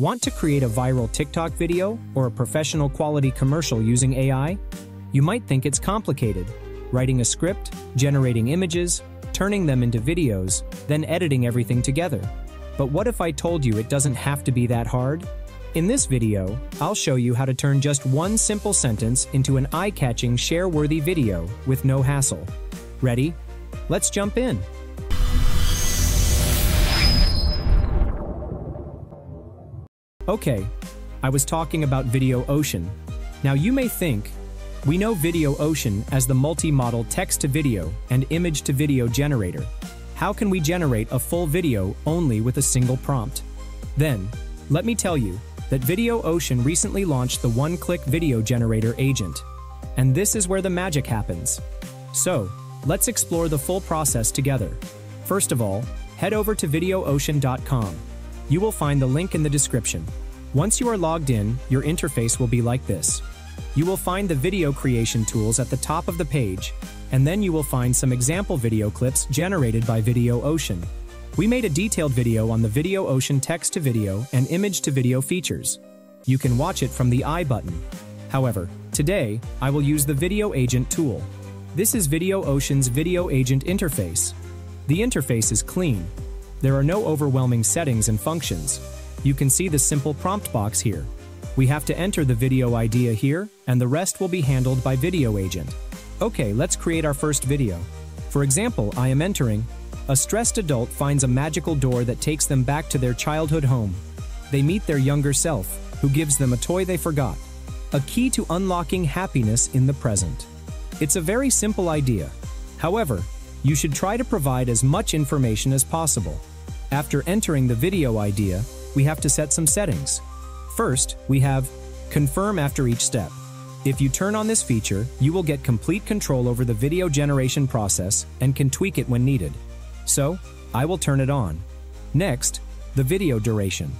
Want to create a viral TikTok video or a professional quality commercial using AI? You might think it's complicated. Writing a script, generating images, turning them into videos, then editing everything together. But what if I told you it doesn't have to be that hard? In this video, I'll show you how to turn just one simple sentence into an eye-catching, share-worthy video with no hassle. Ready? Let's jump in. Okay, I was talking about Video Ocean. Now you may think, we know Video Ocean as the multi-modal text-to-video and image-to-video generator. How can we generate a full video only with a single prompt? Then, let me tell you that Video Ocean recently launched the one-click video generator agent. And this is where the magic happens. So, let's explore the full process together. First of all, head over to videoocean.com. You will find the link in the description. Once you are logged in, your interface will be like this. You will find the video creation tools at the top of the page, and then you will find some example video clips generated by Video Ocean. We made a detailed video on the Video Ocean text-to-video and image-to-video features. You can watch it from the I button. However, today, I will use the Video Agent tool. This is Video Ocean's Video Agent interface. The interface is clean. There are no overwhelming settings and functions. You can see the simple prompt box here. We have to enter the video idea here, and the rest will be handled by Video Agent. Okay, let's create our first video. For example, I am entering, a stressed adult finds a magical door that takes them back to their childhood home. They meet their younger self, who gives them a toy they forgot, a key to unlocking happiness in the present. It's a very simple idea. However, you should try to provide as much information as possible. After entering the video idea, we have to set some settings. First, we have confirm after each step. If you turn on this feature, you will get complete control over the video generation process and can tweak it when needed. So, I will turn it on. Next, the video duration.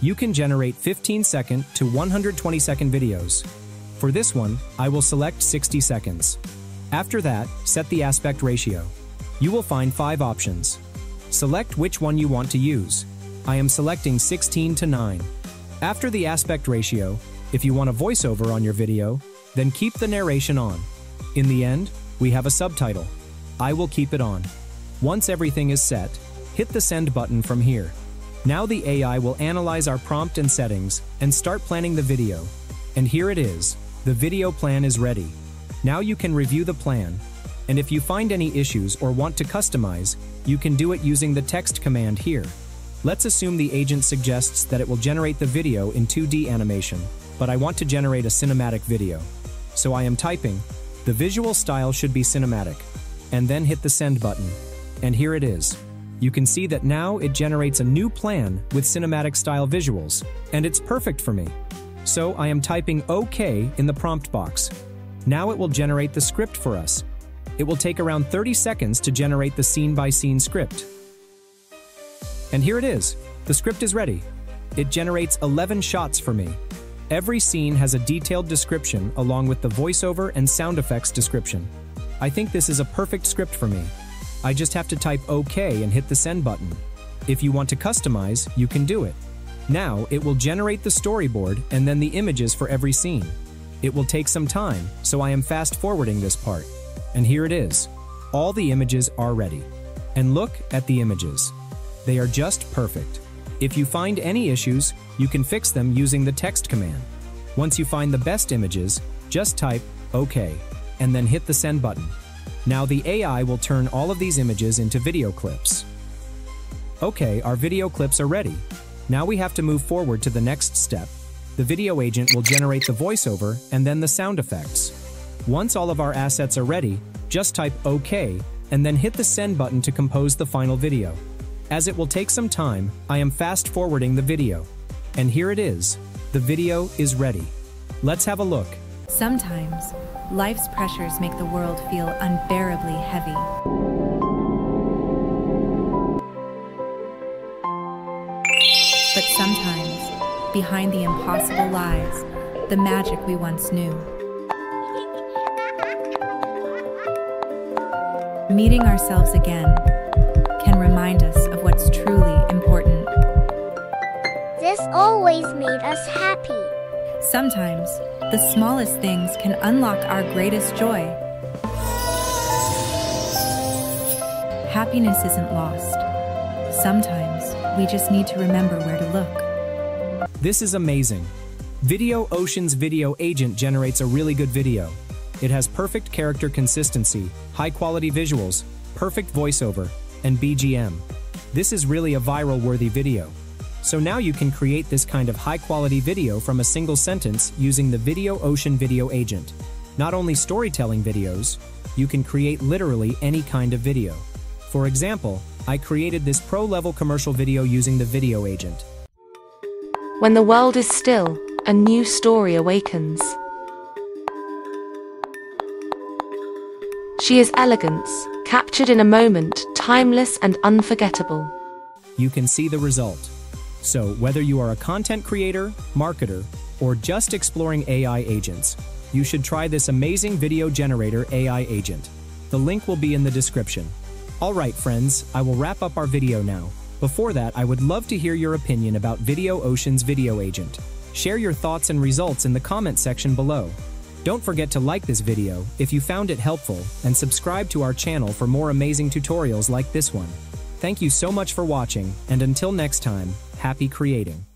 You can generate 15-second to 120-second videos. For this one, I will select 60 seconds. After that, set the aspect ratio. You will find 5 options. Select which one you want to use. I am selecting 16:9. After the aspect ratio, if you want a voiceover on your video, then keep the narration on. In the end, we have a subtitle. I will keep it on. Once everything is set, hit the send button from here. Now the AI will analyze our prompt and settings and start planning the video. And here it is. The video plan is ready. Now you can review the plan, and if you find any issues or want to customize, you can do it using the text command here. Let's assume the agent suggests that it will generate the video in 2D animation, but I want to generate a cinematic video. So I am typing, the visual style should be cinematic, and then hit the send button. And here it is. You can see that now it generates a new plan with cinematic style visuals, and it's perfect for me. So I am typing OK in the prompt box. Now it will generate the script for us. It will take around 30 seconds to generate the scene-by-scene script. And here it is. The script is ready. It generates 11 shots for me. Every scene has a detailed description along with the voiceover and sound effects description. I think this is a perfect script for me. I just have to type OK and hit the send button. If you want to customize, you can do it. Now it will generate the storyboard and then the images for every scene. It will take some time, so I am fast-forwarding this part. And here it is. All the images are ready. And look at the images. They are just perfect. If you find any issues, you can fix them using the text command. Once you find the best images, just type OK, and then hit the send button. Now the AI will turn all of these images into video clips. Okay, our video clips are ready. Now we have to move forward to the next step. The video agent will generate the voiceover and then the sound effects. Once all of our assets are ready, just type OK and then hit the send button to compose the final video. As it will take some time, I am fast-forwarding the video. And here it is. The video is ready. Let's have a look. Sometimes, life's pressures make the world feel unbearably heavy. But sometimes, behind the impossible lies, the magic we once knew. Meeting ourselves again can remind us of what's truly important. This always made us happy. Sometimes, the smallest things can unlock our greatest joy. Happiness isn't lost. Sometimes, we just need to remember where to look. This is amazing. Video Ocean's video agent generates a really good video. It has perfect character consistency, high-quality visuals, perfect voiceover, and BGM. This is really a viral-worthy video. So now you can create this kind of high-quality video from a single sentence using the Video Ocean video agent. Not only storytelling videos, you can create literally any kind of video. For example, I created this pro-level commercial video using the video agent. When the world is still, a new story awakens. She is elegance, captured in a moment, timeless and unforgettable. You can see the result. So, whether you are a content creator, marketer, or just exploring AI agents, you should try this amazing video generator AI agent. The link will be in the description. Alright friends, I will wrap up our video now. Before that, I would love to hear your opinion about Video Ocean's video agent. Share your thoughts and results in the comment section below. Don't forget to like this video if you found it helpful, and subscribe to our channel for more amazing tutorials like this one. Thank you so much for watching, and until next time, happy creating!